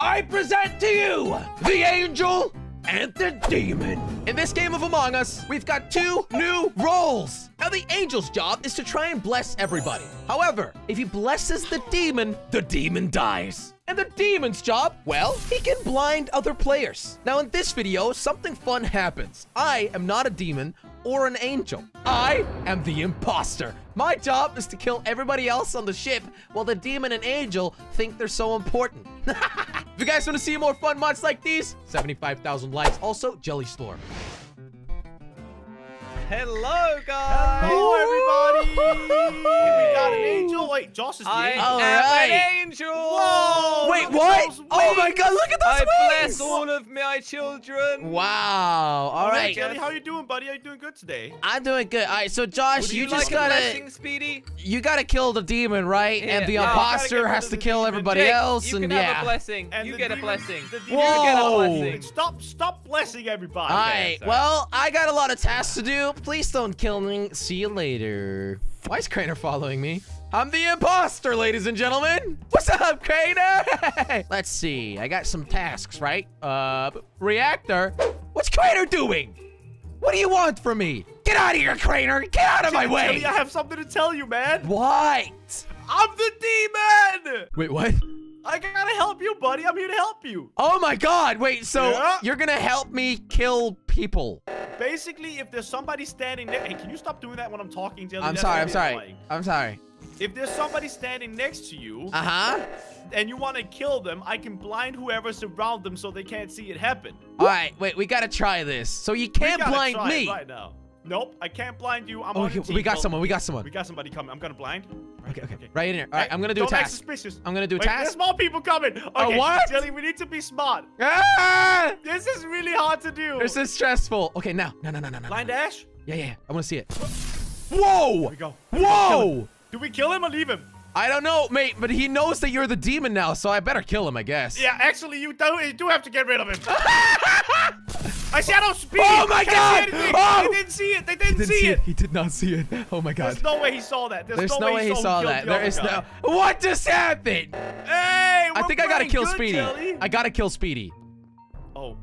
I present to you the angel and the demon. In this game of Among Us, we've got two new roles. Now, the angel's job is to try and bless everybody. However, if he blesses the demon dies. And the demon's job, well, he can blind other players. Now, in this video, something fun happens. I am not a demon or an angel. I am the imposter. My job is to kill everybody else on the ship while the demon and angel think they're so important. If you guys want to see more fun mods like these, 75,000 likes. Also, Jelly Storm. Hello, guys. Hello, everybody. We got an angel. Wait, Josh is the angel. I am an angel. Whoa. Wait, what? Oh, my God. Look at those wings. I bless all of my children. Wow. All right. Jelly, how are you doing, buddy? Are you doing good today? I'm doing good. All right, so, Josh, you just got to... Speedy? You got to kill the demon, right? Yeah. And the imposter has to kill everybody else. You can have a blessing. You get a blessing. Whoa. Stop blessing everybody. All right. Well, I got a lot of tasks to do. Please don't kill me. See you later. Why is Crainer following me? I'm the imposter, ladies and gentlemen. What's up, Crainer? Let's see. I got some tasks, right? Reactor. What's Crainer doing? What do you want from me? Get out of here, Crainer. Get out of my way. Jelly, I have something to tell you, man. What? I'm the demon. Wait, what? I gotta help you, buddy. I'm here to help you. Oh, my God. Wait, so you're gonna help me kill people. Basically, if there's somebody standing there... Hey, can you stop doing that when I'm talking, Jelly? I'm sorry. If there's somebody standing next to you... Uh-huh. And you want to kill them, I can blind whoever's around them so they can't see it happen. All right, wait. We gotta try this. So you can't blind me. Right now. Nope, I can't blind you. I'm on the team. We got someone. We got somebody coming. I'm gonna blind. Okay. Right in here. All right, I'm gonna do a task. Don't act suspicious. I'm gonna do a task. There's small people coming. Okay, what? Jelly, we need to be smart. Ah! This is really hard to do. This is stressful. Okay, now. No. Blind Ash? Yeah. I wanna see it. Whoa! Here we go. Whoa! Do we kill him or leave him? I don't know, mate, but he knows that you're the demon now, so I better kill him, I guess. Yeah, actually, you do have to get rid of him. I shadow speed. Oh my God! Oh! They didn't see it. They didn't see it. He did not see it. Oh my God! There's no way he saw that. There's no way he saw that. There is no. What just happened? Hey! I think I gotta kill Speedy. Jelly. I gotta kill Speedy. Oh,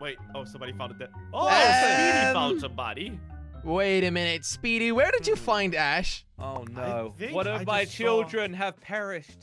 wait. Oh, somebody found it. Oh, Speedy found somebody. Wait a minute, Speedy. Where did you find Ash? Oh no! One of my children have perished.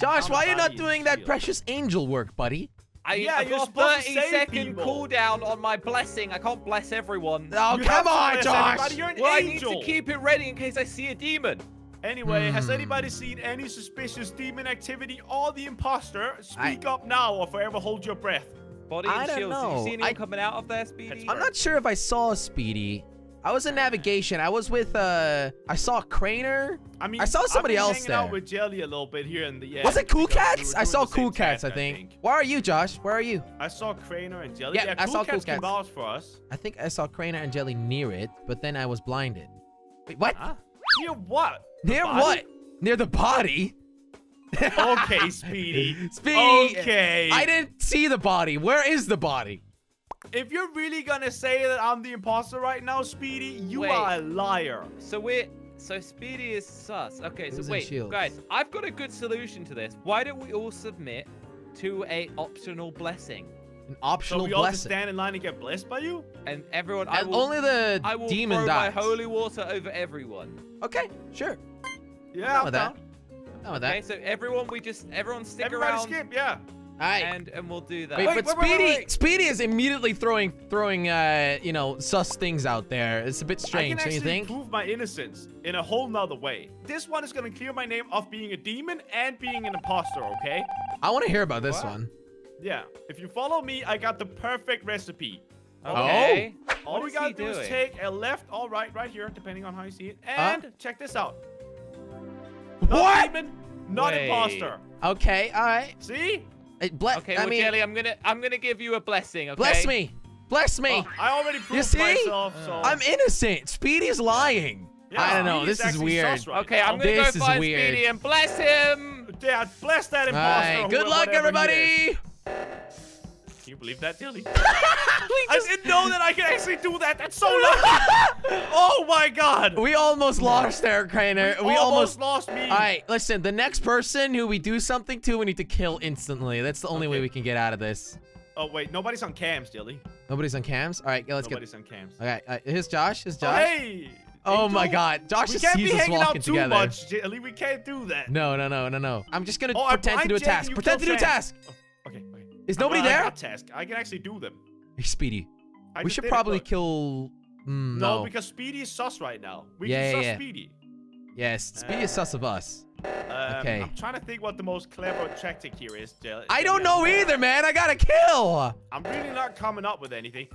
Josh, why are you not doing that precious angel work, buddy? I got 30-second cooldown on my blessing. I can't bless everyone. Oh, come on, Josh. You're an angel. I need to keep it ready in case I see a demon. Anyway, has anybody seen any suspicious demon activity or the imposter? Speak up now or forever hold your breath. Body and shields. Have you seen anyone coming out of there, Speedy? I'm not sure if I saw Speedy. I was in navigation. I was with, I saw Crainer. I saw somebody else there. I've been hanging out with Jelly a little bit here in the end. Was it Cool Cats? I saw Cool Cats, I think. Where are you, Josh? Where are you? I saw Crainer and Jelly. Yeah, I saw Cool Cats. Balls for us. I think I saw Crainer and Jelly near it, but then I was blinded. Wait, what? Huh? Near what? Near what? Near the body? Okay, Speedy. Okay. I didn't see the body. Where is the body? If you're really gonna say that I'm the imposter right now, Speedy, you are a liar. So Speedy is sus. Okay, so wait, guys, I've got a good solution to this. Why don't we all submit to an optional blessing? An optional blessing? So we all just stand in line and get blessed by you? And everyone, only the demon dies. I will throw my holy water over everyone. Okay, sure. Yeah, I'm down. Okay, so everyone stick around. Everybody skip, yeah. All right. And we'll do that. Wait, but Speedy is immediately throwing you know, sus things out there. It's a bit strange, don't you think? I can actually prove my innocence in a whole nother way. This one is going to clear my name of being a demon and being an imposter, okay? I want to hear about this one. Yeah. If you follow me, I got the perfect recipe. Okay. Oh. All we got to do is take a left or right here, depending on how you see it. And check this out. Not demon, not imposter. Okay, all right. See? Okay, Jelly, I'm gonna give you a blessing, okay? Bless me. I already proved myself, so... I'm innocent. Speedy's lying. Yeah, I don't know. This is weird. Right okay, now. I'm gonna this go find weird. Speedy and bless him. Dad, bless that imposter. All right, good luck, everybody. Can you believe that, Jelly? I didn't know that I could actually do that. That's so lucky. Oh my god. We almost lost there, Crainer. We almost lost me. All right, listen. The next person who we do something to, we need to kill instantly. That's the only way we can get out of this. Oh, wait. Nobody's on cams, Jelly. Nobody's on cams? All right, yeah, let's get... Nobody's on cams. All right, here's Josh. Here's Josh. Oh, hey. Oh my god. Josh just sees us walking together. We can't be hanging out too much, Jelly. We can't do that. No. I'm just going to pretend to do a task. Pretend to do a task. Okay. Is nobody there? I can actually do them. Hey, Speedy. We should probably kill... No, because Speedy is sus right now. We can sus Speedy. Yes, Speedy is sus of us. Okay. I'm trying to think what the most clever tactic here is, Jelly. I don't know either, man. I gotta kill. I'm really not coming up with anything.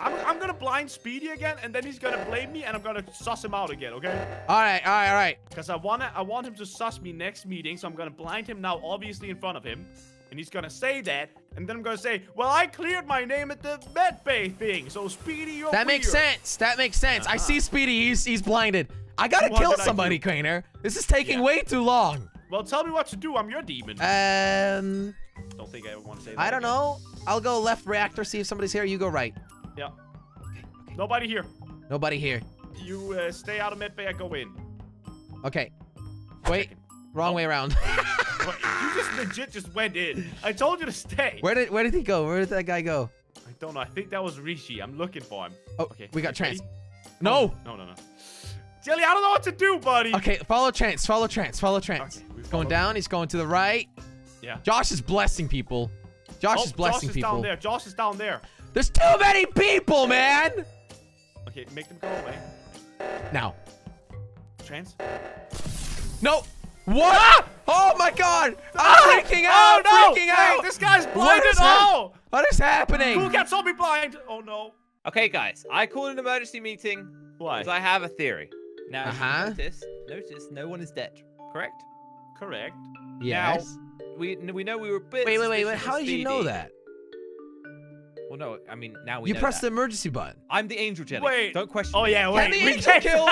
I'm gonna blind Speedy again, and then he's gonna blame me, and I'm gonna suss him out again, okay? All right. Because I want him to suss me next meeting, so I'm gonna blind him now, obviously in front of him, and he's gonna say that, and then I'm gonna say, well, I cleared my name at the med bay thing, so Speedy, you're weird. Makes sense. That makes sense. I see Speedy. He's blinded. I gotta kill somebody, Crainer. This is taking way too long. Well, tell me what to do. I'm your demon. Don't think I ever want to say that. I don't know. I'll go left reactor, see if somebody's here. You go right. Yeah. Okay. Nobody here. Nobody here. You stay out of medbay, I go in. Okay. Wait. Wrong way around. You just legit just went in. I told you to stay. Where did he go? Where did that guy go? I don't know. I think that was Rishi. I'm looking for him. Oh, okay. We got Trance. No. No. Jelly, I don't know what to do, buddy. Okay, follow Trance. Okay, he's going down. He's going to the right. Yeah. Josh is blessing people. Josh is blessing people. Josh is down there. There's too many people, man! Okay, make them go away. Now. Trance? No! What? Ah! Oh my god! I'm freaking out! Oh, no! Wait, this guy's blind at all! What is happening? Cool Cats all be blind! Oh no. Okay, guys. I called an emergency meeting. Why? Because I have a theory. Now, notice no one is dead. Correct? Correct. Yes. Now, we know we were a bit... Wait. How did you know that? Well, no, I mean, now we know press the emergency button. I'm the angel, Jelly. Wait. Don't question me. Oh, yeah, wait. Can the angel kill?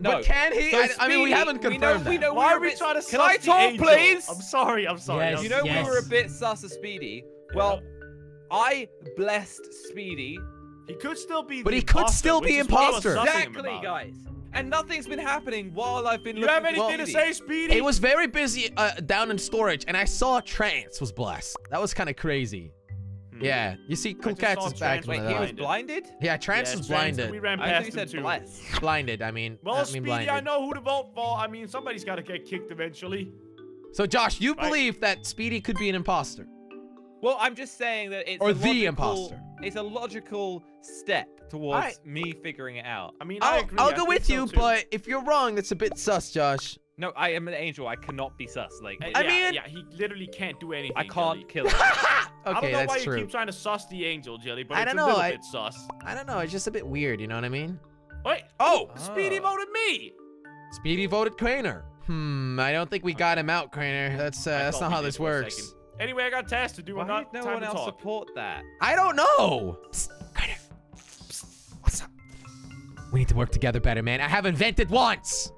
No. But can he? So I mean, we haven't confirmed that. We know why are we trying to Can I talk, please? I'm sorry. Yes, yes. We were a bit sus of Speedy. Well, I blessed Speedy. He could still be But he could still be imposter. Exactly, guys. And nothing's been happening while I've been looking. You have anything to say, Speedy? It was very busy down in storage, and I saw Trance was blessed. That was kind of crazy. Yeah, you see, Cool Cats is back. Wait, he was blinded? Yeah, Trance was blinded. We ran past him too. Blinded, I mean. Well, Speedy, I know who to vote for. I mean, somebody's got to get kicked eventually. So, Josh, you believe that Speedy could be an imposter? Well, I'm just saying that it's the imposter. It's a logical step towards me figuring it out. I mean, I'll go with you, but if you're wrong, that's a bit sus, Josh. No, I am an angel. I cannot be sus. Like, I mean, yeah, he literally can't do anything. I can't kill him. Okay, I don't know why you keep trying to sus the angel, Jelly, but it's a little bit sus. I don't know. It's just a bit weird. You know what I mean? Wait. Oh, Speedy voted me. Speedy voted Crainer. I don't think we got him out, Crainer. That's not how this works. Anyway, I got tasks to do. Why did no one else support that? I don't know. Crainer, what's up? We need to work together better, man. I haven't vented once.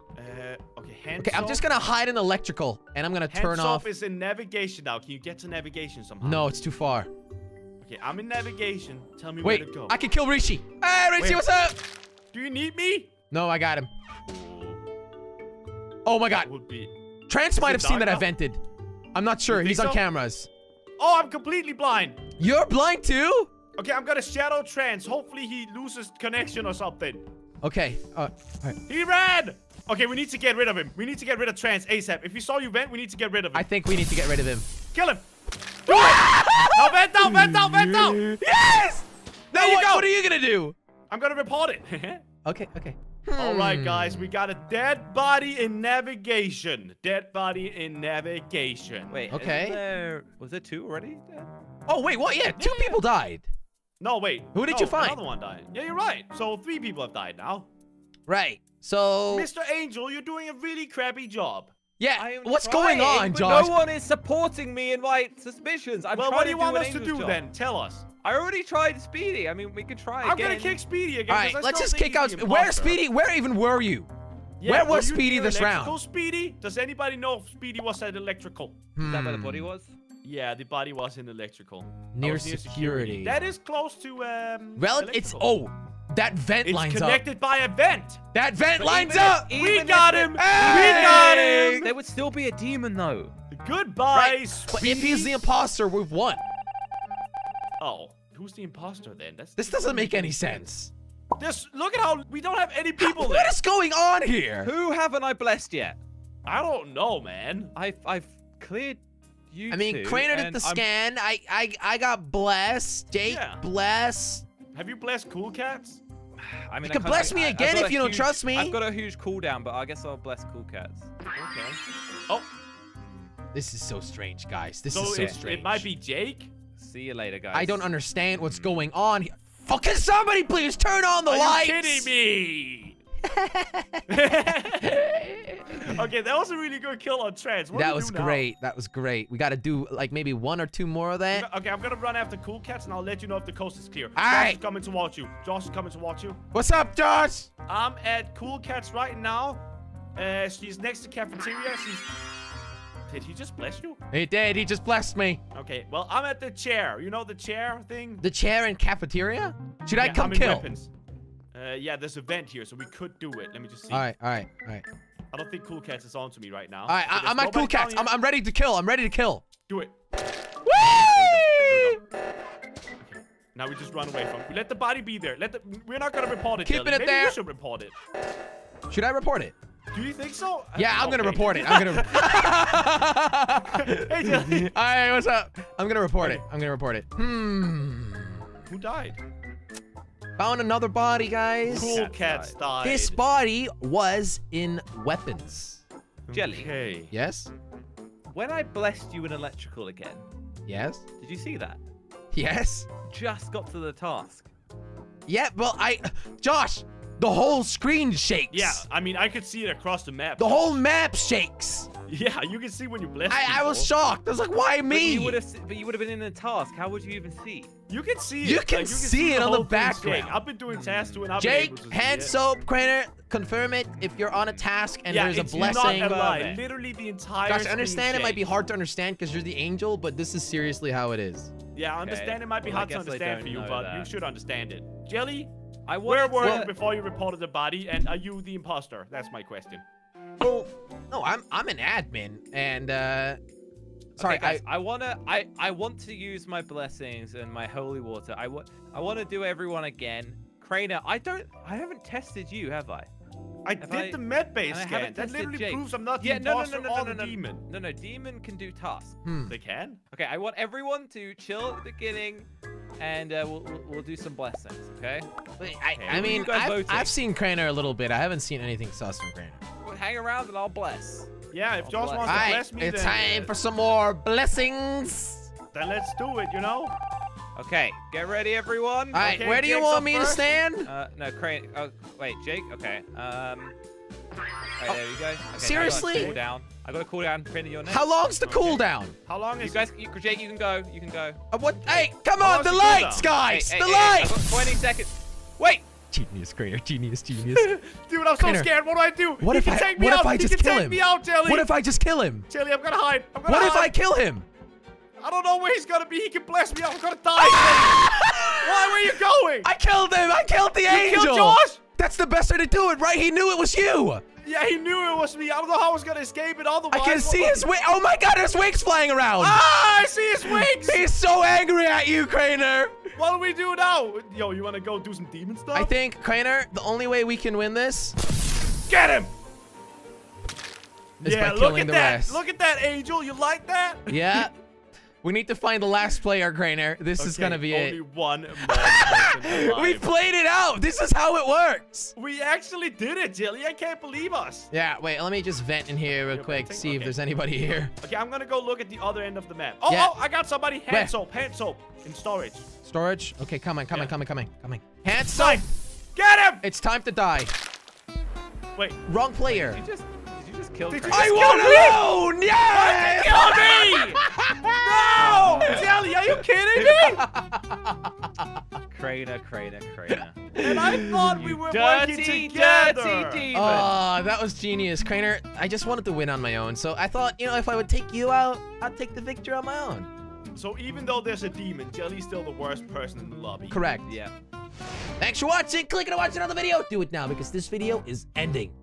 Okay, I'm just gonna hide in electrical, and I'm gonna turn off. Hand Soap is in navigation now. Can you get to navigation somehow? No, it's too far. Okay, I'm in navigation. Tell me where to go. I can kill Rishi. Hey, Rishi, what's up? Do you need me? No, I got him. Oh my god. Trance might have seen that I vented. I'm not sure. He's on cameras. Oh, I'm completely blind. You're blind too? Okay, I'm gonna shadow Trance. Hopefully, he loses connection or something. Okay. All right. He ran. Okay, we need to get rid of him. We need to get rid of Trance ASAP. If he saw you vent, we need to get rid of him. I think we need to get rid of him. Kill him. Do it. No, vent out. Yes. There you go. What are you going to do? I'm going to report it. Okay. All right, guys. We got a dead body in navigation. Wait. Okay. Was there two already? Oh, wait. What? Yeah, two people died. No, wait. Who did you find? Another one died. Yeah, you're right. So three people have died now. Right. So, Mr. Angel, you're doing a really crappy job. Yeah, what's going on, Josh? No one is supporting me in my suspicions. Well, what do you want us to do then? Tell us. I already tried Speedy. I mean, we could try again. I'm going to kick Speedy again. All right, let's just kick out. Where's Speedy? Where even were you? Where was Speedy this round? Does anybody know if Speedy was at electrical? Is that where the body was? Yeah, the body was in electrical. Near security. That is close to electrical. That vent lines up. It's connected by a vent. That vent lines up. We got him. Hey! We got him. There would still be a demon though. Goodbye. Right. But if he's the imposter, we've won. Oh, who's the imposter then? This doesn't make any sense. Look at how we don't have any people. What is going on here? Who haven't I blessed yet? I don't know, man. I've cleared. I mean, Crainer did the scan. I got blessed. Jake blessed. Have you blessed Cool Cats? I mean, you can bless me again if you don't trust me. I've got a huge cooldown, but I guess I'll bless Cool Cats. Okay. Oh. This is so strange, guys. This is so strange. It might be Jake. See you later, guys. I don't understand what's going on here. Fucking somebody, please turn on the lights. Are you kidding me? Okay, that was a really good kill on Trance. That was great. That was great. We got to do like maybe one or two more of that. Okay, I'm going to run after Cool Cats and I'll let you know if the coast is clear. All right. Josh is coming towards you. Josh is coming towards you. What's up, Josh? I'm at Cool Cats right now. She's next to cafeteria. Did he just bless you? He did. He just blessed me. Okay, well, I'm at the chair. You know the chair thing? The chair in cafeteria? Should I come kill? Weapons. Yeah, there's a vent here, so we could do it. Let me just see. All right, all right, all right. I don't think Cool Cats is on to me right now. All right, so I'm at Cool Cats. I'm ready to kill. I'm ready to kill. Do it. Whee! Okay. Now we just run away from it. Let the body be there. We're not going to report it. Keeping it there. You should report it. Should I report it? Do you think so? Yeah, I'm going to report it. I'm going to... Hey, Jelly. All right, what's up? I'm going to report it. I'm going to report it. Hmm. Who died? Found another body, guys. Cool Cats died. This body was in weapons. Jelly. Okay. Yes? When I blessed you in electrical again. Yes? Did you see that? Yes. Just got to the task. Yeah, well, Josh, the whole screen shakes. Yeah, I mean, I could see it across the map. The whole map shakes. Yeah, you can see when you blessed people. I was shocked. I was like, why me? But you would have been in the task. How would you even see? You can see it. You can see it on the background. I've been doing tasks too, and I've been able to Hand Soap, Crainer, confirm it if you're on a task and there's a blessing. Not a lie. Literally the entire Gosh, I understand it might be hard to understand because you're the angel, but this is seriously how it is. Yeah, I understand it might be hard to understand for you, but you should understand it. Jelly, where were you before you reported the body, and are you the imposter? That's my question. Well, no, I'm an admin, and sorry, okay, guys, I want to use my blessings and my holy water. I want to do everyone again. Crainer, I haven't tested you, have I? I did the med base scan. That literally proves I'm not the imposter or the demon. No, demon can do tasks. They can? Okay, I want everyone to chill at the beginning, and we'll do some blessings, okay? Wait, I mean, I've seen Crainer a little bit. I haven't seen anything sus from Crainer. Well, hang around and I'll bless. Yeah, if Josh wants to bless me, it's time for some more blessings. Then let's do it, you know? Okay, get ready, everyone. All right, where do you want me to stand? No, Crainer. Oh, wait, Jake? Okay. Right, there you go. Okay, seriously? I've got a cooldown. Crainer, you're next. How long's the cooldown? How long is it? You guys, Jake, you can go. You can go. What? Okay. Hey, come on, the lights, guys. Hey, the lights. I've got 20 seconds. Wait. Genius, Crainer. Genius. Dude, I'm so scared. What do I do? What if I just kill him? Jelly. What if I just kill him? Jelly, I'm gonna hide. What if I kill him? I don't know where he's gonna be. He can bless me. I'm gonna die. Why were you going? I killed him. I killed the angel. You killed Josh? That's the best way to do it, right? He knew it was you. Yeah, he knew it was me. I don't know how I was gonna escape it otherwise. I can see his wings. Oh my God, his wings flying around. Ah, I see his wings. He's so angry at you, Crainer. What do we do now? Yo, you wanna go do some demon stuff? I think, Crainer, the only way we can win this. Get him. Yeah, look at that. Look at that, angel. You like that? Yeah. We need to find the last player, Crainer. This is gonna be it. Only one more person alive. We played it out. This is how it works. We actually did it, Jelly. I can't believe us. Yeah, wait. Let me just vent in here real quick. Venting? See if there's anybody here. Okay, I'm gonna go look at the other end of the map. Oh, I got somebody. Hand soap. In storage. Storage? Okay, coming. Hand soap. Get him! It's time to die. Wait. Wrong player. Did you just kill me? No! Yes! Kill me! No! Jelly, are you kidding me? Crainer. And I thought we were working together. Oh, that was genius. Crainer, I just wanted to win on my own. So I thought, you know, if I would take you out, I'd take the victory on my own. So even though there's a demon, Jelly's still the worst person in the lobby. Correct. Yeah. Thanks for watching. Click it to watch another video. Do it now because this video is ending.